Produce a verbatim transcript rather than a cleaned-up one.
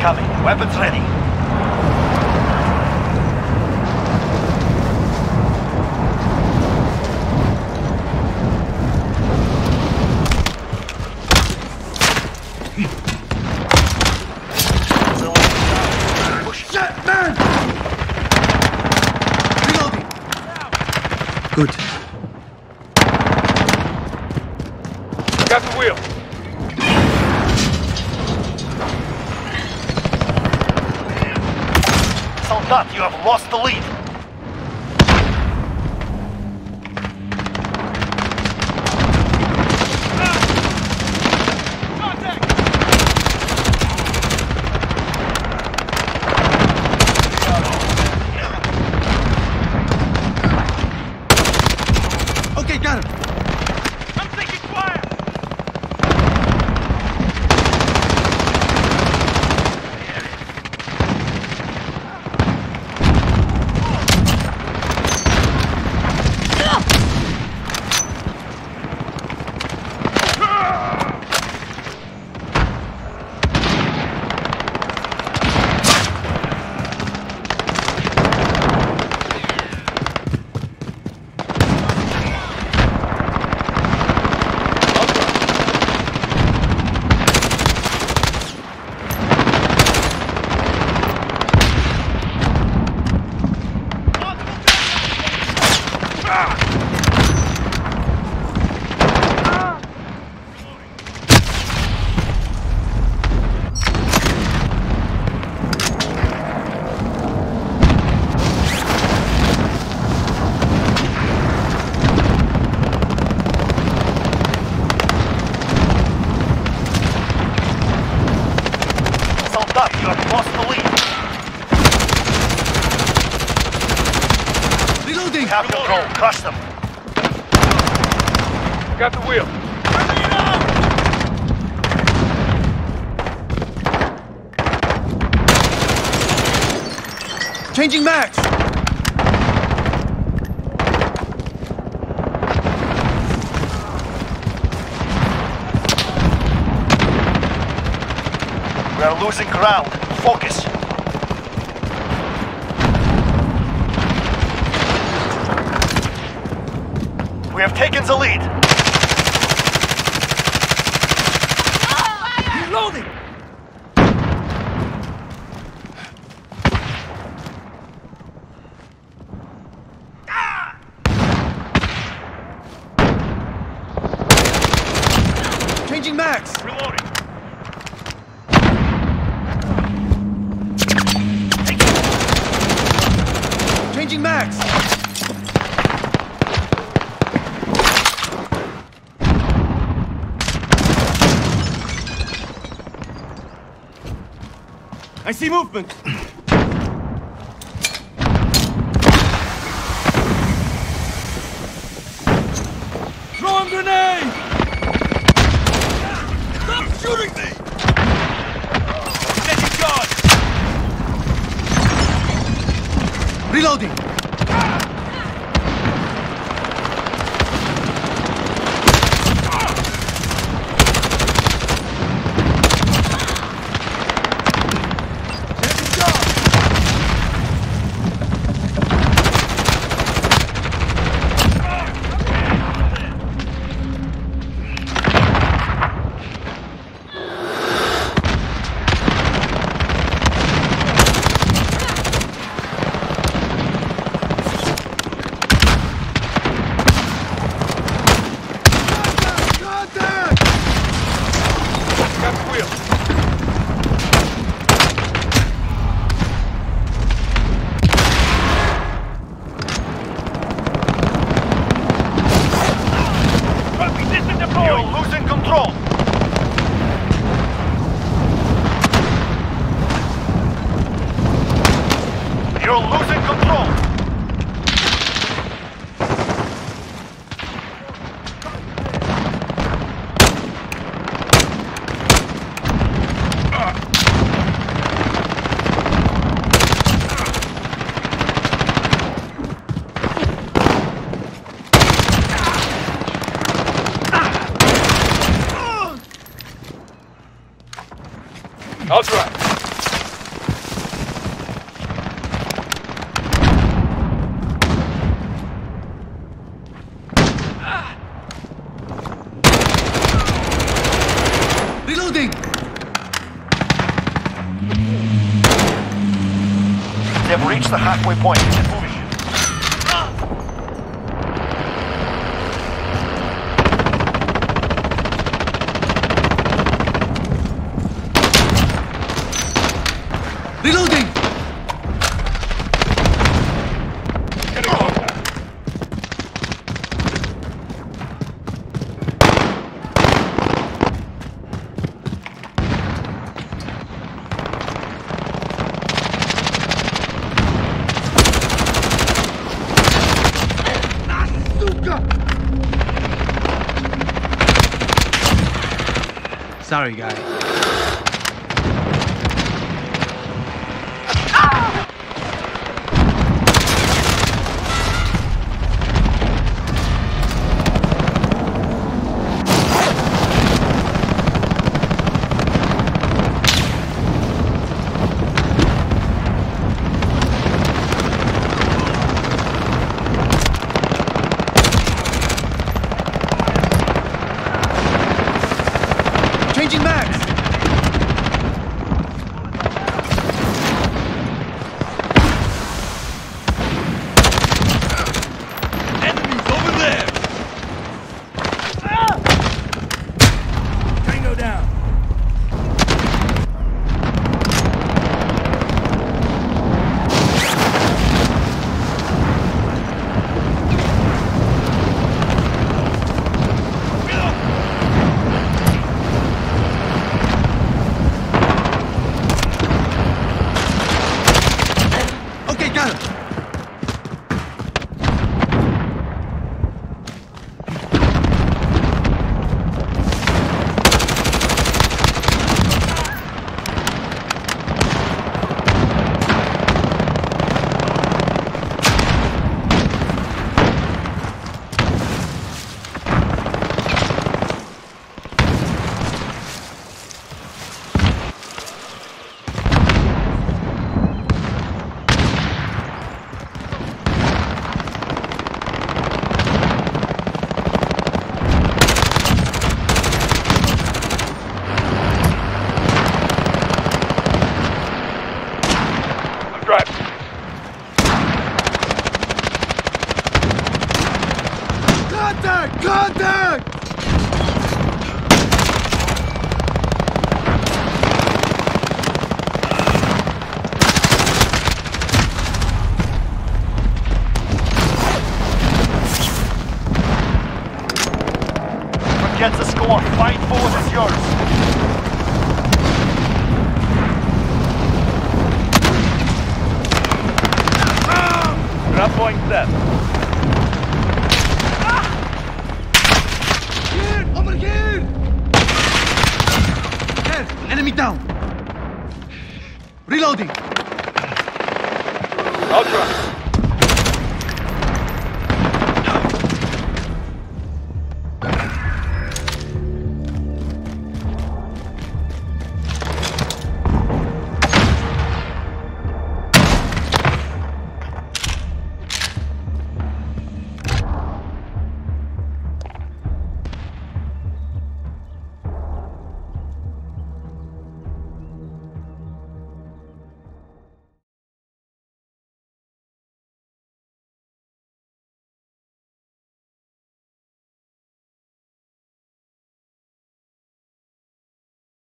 incoming. Weapons ready. Good. Got the wheel. Soldat, you have lost the lead. Crush them. Got the wheel. Changing max. We are losing ground. Focus. We have taken the lead. Ah, reloading! Ah. Changing max! Reloading! Changing max! I see movement! Throwing grenade! Stop shooting me! Taking charge! Reloading! I'll try. They have reached the halfway point. Reloading! Sorry, guys. Get the score, fight forward, it's yours. Grab point set. Here, over here! There, enemy down. Reloading. Ultra.